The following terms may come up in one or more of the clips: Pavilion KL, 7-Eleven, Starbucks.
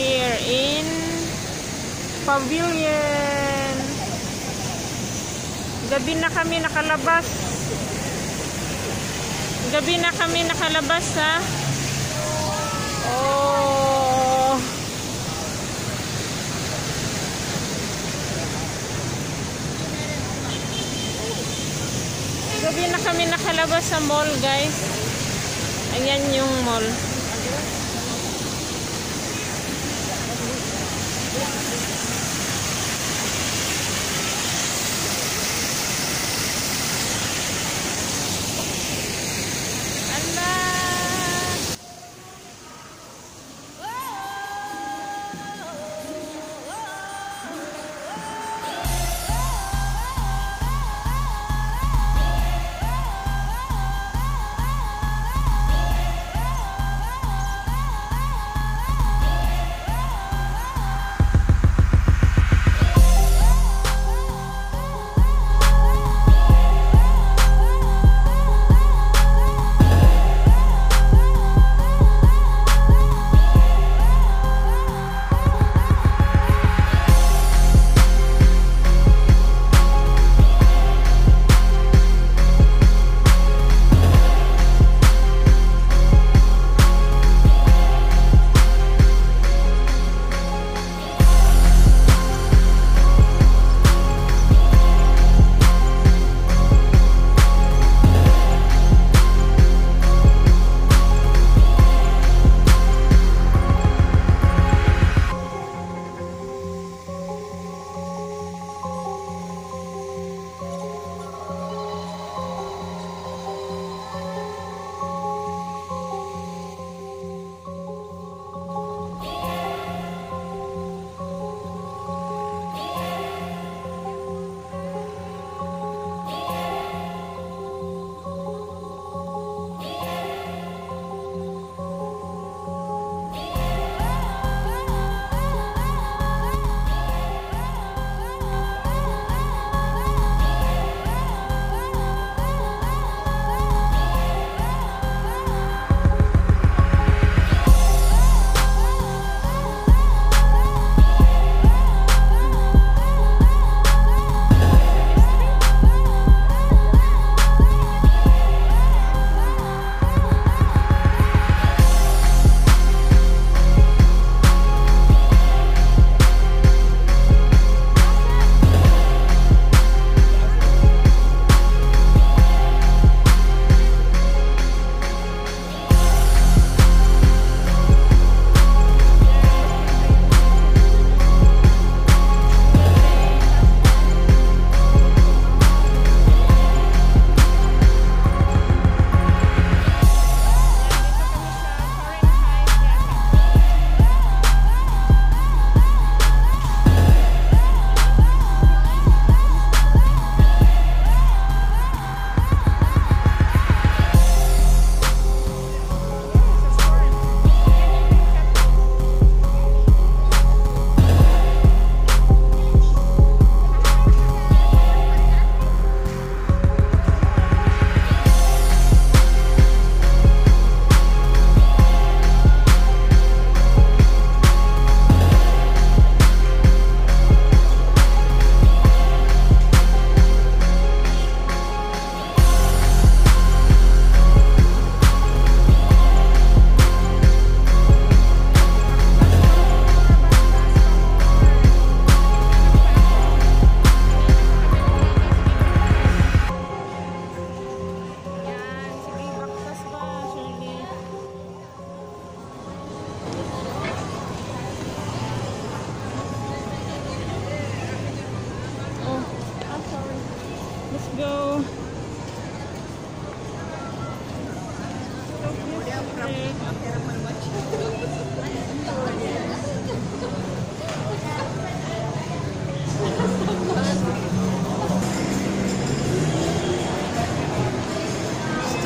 here in Pavilion. Gabi na kami nakalabas ha. Oh. Gabi na kami nakalabas sa mall, guys. Ayan yung mall.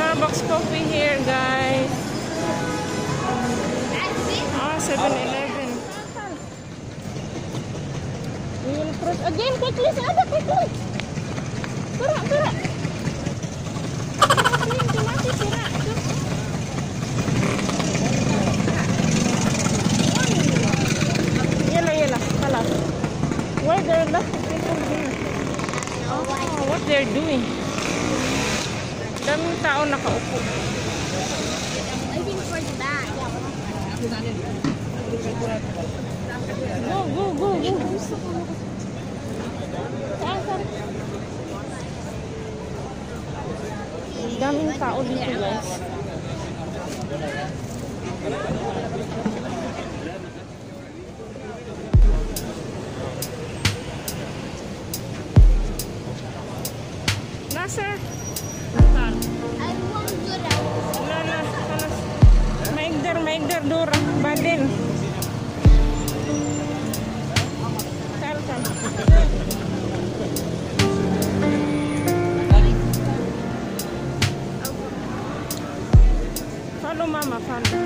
Starbucks coffee here, guys. Ah, 7-Eleven. We will cross again quickly, Sada, quickly. Berak. are doing. Daming tao nakaupo. Go, go, go, go. Daming tao dito, guys. Nasa? Maigder dura badin. Follow mama, follow.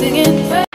Singing.